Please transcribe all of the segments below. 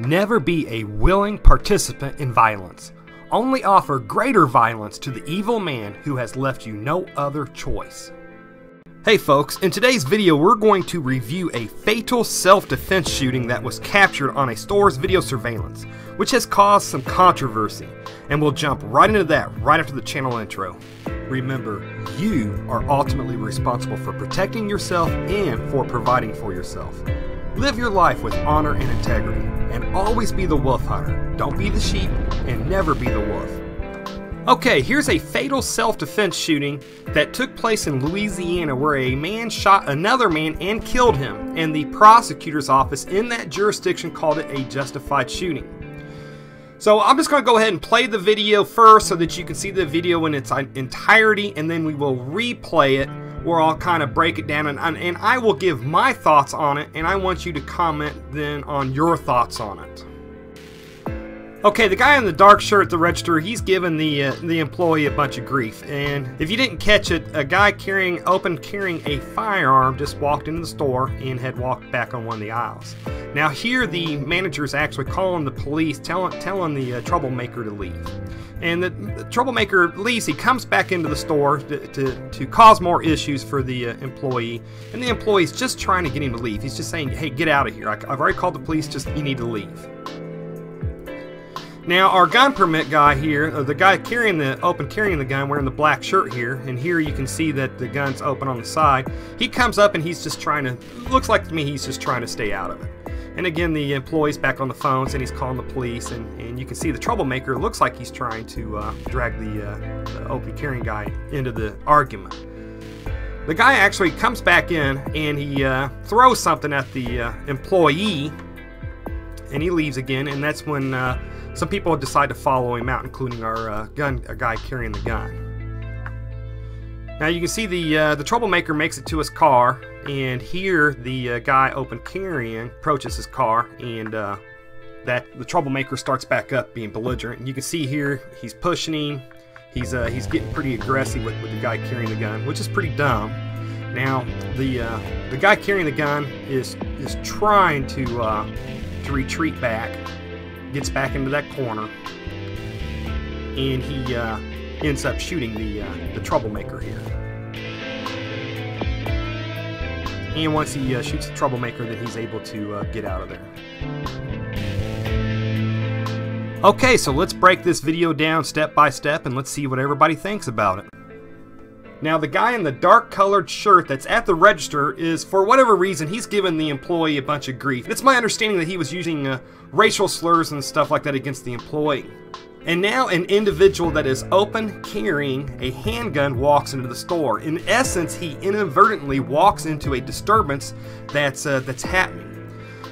Never be a willing participant in violence. Only offer greater violence to the evil man who has left you no other choice. Hey folks, in today's video we're going to review a fatal self-defense shooting that was captured on a store's video surveillance, which has caused some controversy, and we'll jump right into that right after the channel intro. Remember, you are ultimately responsible for protecting yourself and for providing for yourself. Live your life with honor and integrity, and always be the wolf hunter. Don't be the sheep, and never be the wolf. Okay, here's a fatal self-defense shooting that took place in Louisiana where a man shot another man and killed him, and the prosecutor's office in that jurisdiction called it a justified shooting. So I'm just going to go ahead and play the video first so that you can see the video in its entirety, and then we will replay it. Where I'll kind of break it down and I will give my thoughts on it, and I want you to comment then on your thoughts on it. Okay, the guy in the dark shirt at the register, he's giving the employee a bunch of grief, and if you didn't catch it, a guy carrying a firearm just walked into the store and had walked back on one of the aisles. Now here the manager's actually calling the police, telling the troublemaker to leave. And the troublemaker leaves. He comes back into the store to cause more issues for the employee. And the employee's just trying to get him to leave. He's just saying, hey, get out of here. I've already called the police. Just, you need to leave. Now, our gun permit guy here, the guy carrying the gun, wearing the black shirt here, and here you can see that the gun's open on the side. He comes up and he's just trying to, looks like to me, he's just trying to stay out of it. And again, the employee's back on the phones, and he's calling the police, and you can see the troublemaker looks like he's trying to drag the open carrying guy into the argument. The guy actually comes back in, and he throws something at the employee, and he leaves again, and that's when some people decide to follow him out, including our guy carrying the gun. Now you can see the troublemaker makes it to his car, and here the guy open carrying approaches his car, and the troublemaker starts back up being belligerent. And you can see here he's pushing him, he's getting pretty aggressive with the guy carrying the gun, which is pretty dumb. Now the guy carrying the gun is trying to retreat back, gets back into that corner, and he ends up shooting the troublemaker here. And once he shoots the troublemaker, then he's able to get out of there. Okay, so let's break this video down step by step, and let's see what everybody thinks about it. Now the guy in the dark colored shirt that's at the register is, for whatever reason, he's giving the employee a bunch of grief. It's my understanding that he was using racial slurs and stuff like that against the employee. And now an individual that is open carrying a handgun walks into the store. In essence, he inadvertently walks into a disturbance that's happening.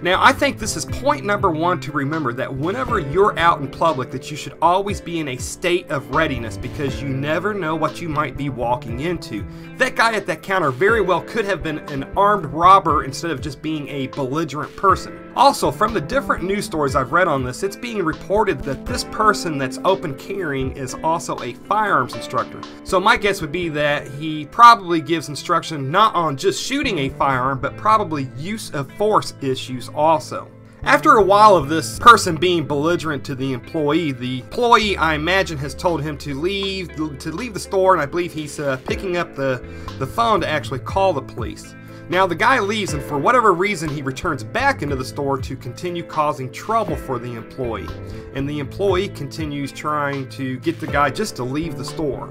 Now I think this is point number one to remember, that whenever you're out in public, that you should always be in a state of readiness, because you never know what you might be walking into. That guy at that counter very well could have been an armed robber instead of just being a belligerent person. Also, from the different news stories I've read on this, it's being reported that this person that's open carrying is also a firearms instructor. So my guess would be that he probably gives instruction not on just shooting a firearm, but probably use of force issues also. After a while of this person being belligerent to the employee I imagine has told him to leave the store, and I believe he's picking up the phone to actually call the police. Now the guy leaves, and for whatever reason he returns back into the store to continue causing trouble for the employee. And the employee continues trying to get the guy just to leave the store.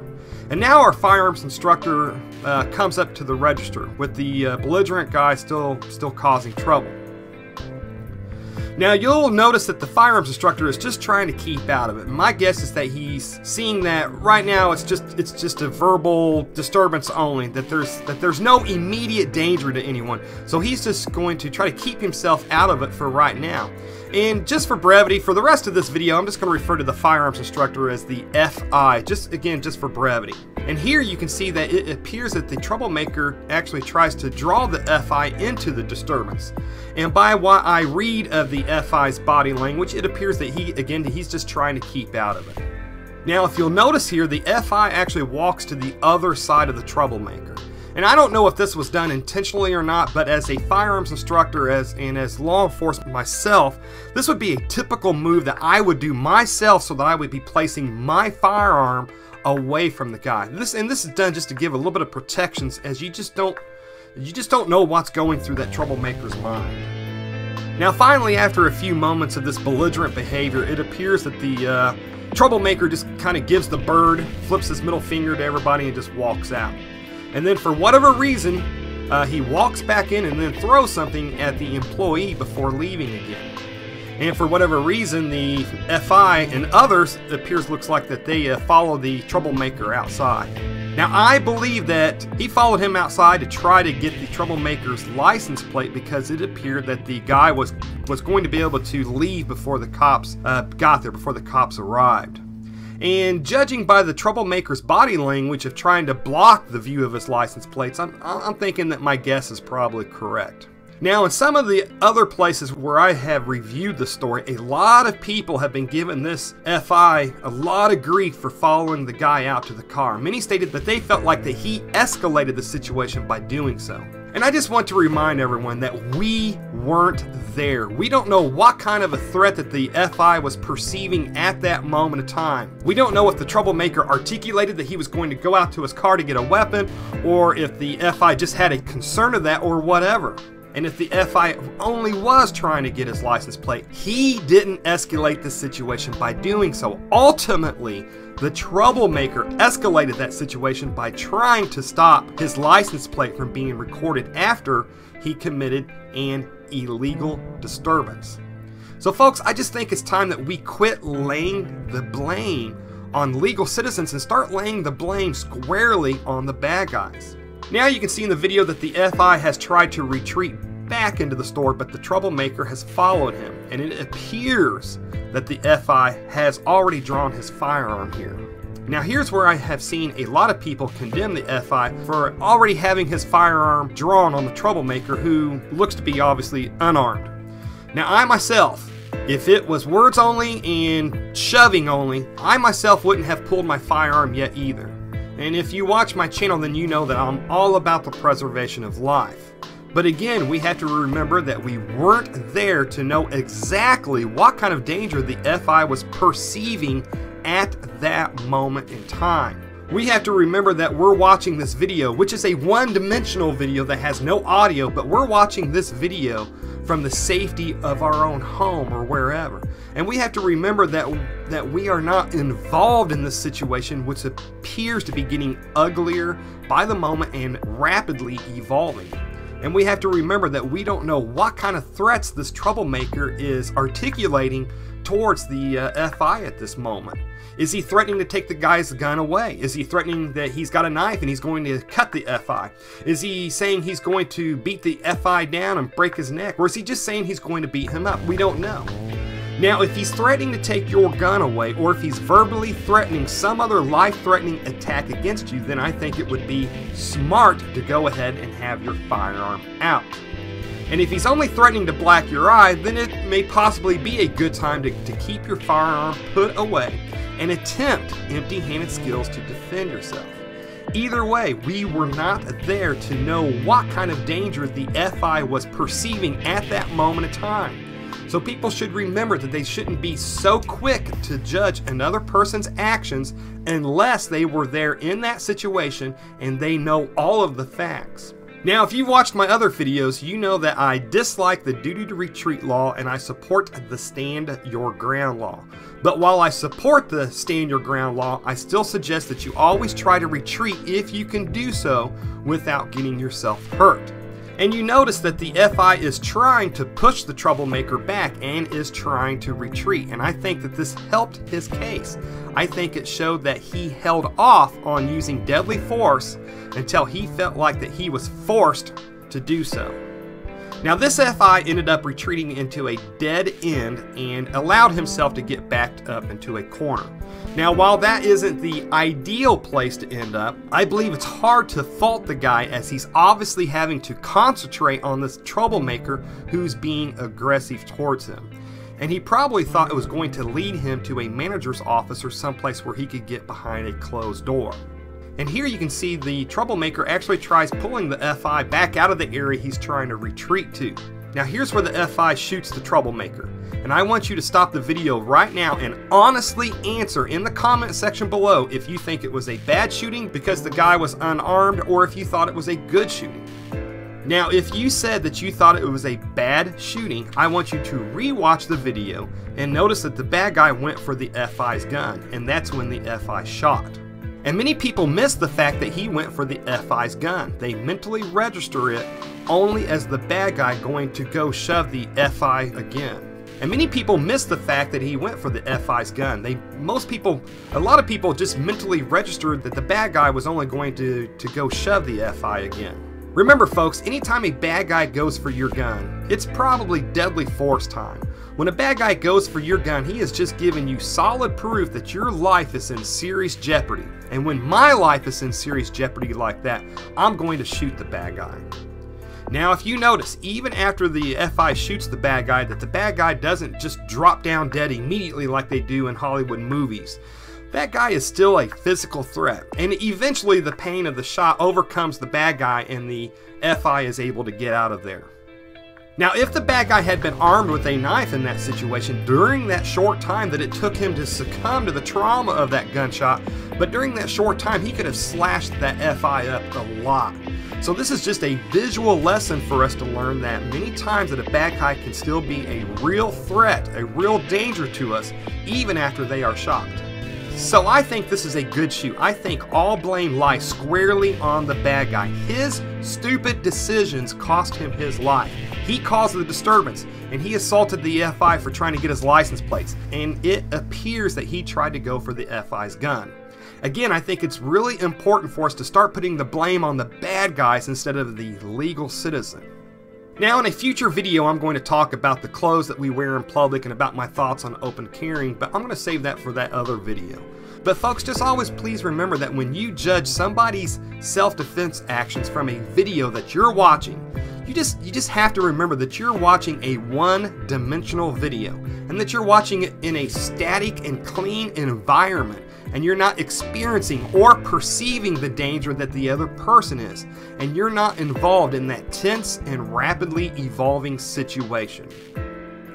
And now our firearms instructor comes up to the register with the belligerent guy still causing trouble. Now you'll notice that the firearms instructor is just trying to keep out of it. My guess is that he's seeing that right now it's just a verbal disturbance only, that there's no immediate danger to anyone. So he's just going to try to keep himself out of it for right now. And just for brevity, for the rest of this video, I'm just going to refer to the firearms instructor as the FI, just for brevity. And here you can see that it appears that the troublemaker actually tries to draw the FI into the disturbance. And by what I read of the FI's body language, it appears that he's just trying to keep out of it. Now if you'll notice here, the FI actually walks to the other side of the troublemaker. And I don't know if this was done intentionally or not, but as a firearms instructor and as law enforcement myself, this would be a typical move that I would do myself so that I would be placing my firearm away from the guy. This is done just to give a little bit of protections, as you just don't know what's going through that troublemaker's mind. Now finally, after a few moments of this belligerent behavior, it appears that the troublemaker just kind of gives the bird, flips his middle finger to everybody, and just walks out. And then for whatever reason, he walks back in and then throws something at the employee before leaving again. And for whatever reason, the FI and others, it appears, looks like that they follow the troublemaker outside. Now I believe that he followed him outside to try to get the troublemaker's license plate, because it appeared that the guy was going to be able to leave before the cops got there, before the cops arrived. And judging by the troublemaker's body language of trying to block the view of his license plates, I'm thinking that my guess is probably correct. Now, in some of the other places where I have reviewed the story, a lot of people have been giving this FI a lot of grief for following the guy out to the car. Many stated that they felt like that he escalated the situation by doing so. And I just want to remind everyone that we weren't there. We don't know what kind of a threat that the FI was perceiving at that moment of time. We don't know if the troublemaker articulated that he was going to go out to his car to get a weapon, or if the FI just had a concern of that, or whatever. And if the FI only was trying to get his license plate, he didn't escalate the situation by doing so. Ultimately, the troublemaker escalated that situation by trying to stop his license plate from being recorded after he committed an illegal disturbance. So folks, I just think it's time that we quit laying the blame on legal citizens and start laying the blame squarely on the bad guys. Now you can see in the video that the FI has tried to retreat back into the store, but the troublemaker has followed him, and it appears that the FI has already drawn his firearm here. Now here's where I have seen a lot of people condemn the FI for already having his firearm drawn on the troublemaker, who looks to be obviously unarmed. Now I myself, if it was words only and shoving only, I myself wouldn't have pulled my firearm yet either. And if you watch my channel, then you know that I'm all about the preservation of life. But again, we have to remember that we weren't there to know exactly what kind of danger the FI was perceiving at that moment in time. We have to remember that we're watching this video, which is a one-dimensional video that has no audio, but we're watching this video from the safety of our own home or wherever. And we have to remember that we are not involved in this situation, which appears to be getting uglier by the moment and rapidly evolving. And we have to remember that we don't know what kind of threats this troublemaker is articulating towards the FI at this moment. Is he threatening to take the guy's gun away? Is he threatening that he's got a knife and he's going to cut the FI? Is he saying he's going to beat the FI down and break his neck? Or is he just saying he's going to beat him up? We don't know. Now, if he's threatening to take your gun away, or if he's verbally threatening some other life-threatening attack against you, then I think it would be smart to go ahead and have your firearm out. And if he's only threatening to black your eye, then it may possibly be a good time to keep your firearm put away and attempt empty-handed skills to defend yourself. Either way, we were not there to know what kind of danger the FI was perceiving at that moment of time. So people should remember that they shouldn't be so quick to judge another person's actions unless they were there in that situation and they know all of the facts. Now, if you've watched my other videos, you know that I dislike the duty to retreat law and I support the stand your ground law. But while I support the stand your ground law, I still suggest that you always try to retreat if you can do so without getting yourself hurt. And you notice that the FI is trying to push the troublemaker back and is trying to retreat. And I think that this helped his case. I think it showed that he held off on using deadly force until he felt like that he was forced to do so. Now this FI ended up retreating into a dead end and allowed himself to get backed up into a corner. Now while that isn't the ideal place to end up, I believe it's hard to fault the guy, as he's obviously having to concentrate on this troublemaker who's being aggressive towards him. And he probably thought it was going to lead him to a manager's office or someplace where he could get behind a closed door. And here you can see the troublemaker actually tries pulling the FI back out of the area he's trying to retreat to. Now here's where the FI shoots the troublemaker. And I want you to stop the video right now and honestly answer in the comment section below if you think it was a bad shooting because the guy was unarmed or if you thought it was a good shooting. Now if you said that you thought it was a bad shooting, I want you to re-watch the video and notice that the bad guy went for the FI's gun, and that's when the FI shot. And many people miss the fact that he went for the FI's gun. They mentally register it only as the bad guy going to go shove the FI again. And many people miss the fact that he went for the FI's gun. A lot of people just mentally registered that the bad guy was only going to go shove the FI again. Remember folks, anytime a bad guy goes for your gun, it's probably deadly force time. When a bad guy goes for your gun, he is just giving you solid proof that your life is in serious jeopardy. And when my life is in serious jeopardy like that, I'm going to shoot the bad guy. Now if you notice, even after the FI shoots the bad guy, that the bad guy doesn't just drop down dead immediately like they do in Hollywood movies. That guy is still a physical threat, and eventually the pain of the shot overcomes the bad guy and the FI is able to get out of there. Now if the bad guy had been armed with a knife in that situation during that short time that it took him to succumb to the trauma of that gunshot, but during that short time he could have slashed that FI up a lot. So this is just a visual lesson for us to learn that many times that a bad guy can still be a real threat, a real danger to us, even after they are shot. So I think this is a good shoot. I think all blame lies squarely on the bad guy. His stupid decisions cost him his life. He caused the disturbance, and he assaulted the FI for trying to get his license plates. And it appears that he tried to go for the FI's gun. Again, I think it's really important for us to start putting the blame on the bad guys instead of the legal citizen. Now in a future video I'm going to talk about the clothes that we wear in public and about my thoughts on open carrying, but I'm going to save that for that other video. But folks, just always please remember that when you judge somebody's self-defense actions from a video that you're watching, you just have to remember that you're watching a one-dimensional video and that you're watching it in a static and clean environment. And you're not experiencing or perceiving the danger that the other person is, and you're not involved in that tense and rapidly evolving situation.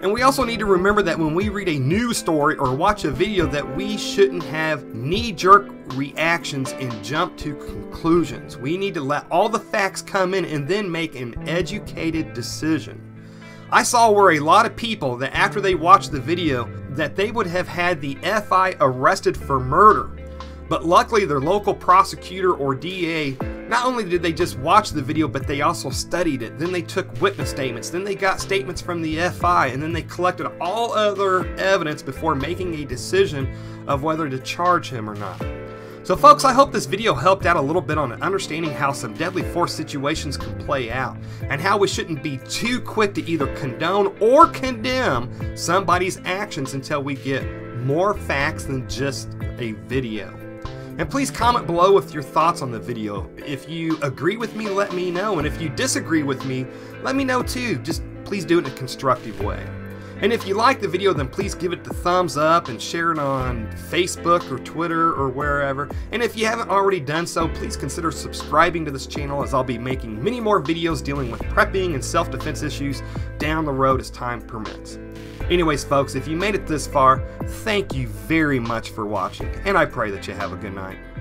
And we also need to remember that when we read a news story or watch a video that we shouldn't have knee-jerk reactions and jump to conclusions. We need to let all the facts come in and then make an educated decision. I saw where a lot of people that after they watched the video that they would have had the FI arrested for murder. But luckily their local prosecutor or DA, not only did they just watch the video, but they also studied it. Then they took witness statements, then they got statements from the FI, and then they collected all other evidence before making a decision of whether to charge him or not. So folks, I hope this video helped out a little bit on understanding how some deadly force situations can play out and how we shouldn't be too quick to either condone or condemn somebody's actions until we get more facts than just a video. And please comment below with your thoughts on the video. If you agree with me, let me know. And if you disagree with me, let me know too. Just please do it in a constructive way. And if you like the video, then please give it the thumbs up and share it on Facebook or Twitter or wherever. And if you haven't already done so, please consider subscribing to this channel, as I'll be making many more videos dealing with prepping and self-defense issues down the road as time permits. Anyways folks, if you made it this far, thank you very much for watching, and I pray that you have a good night.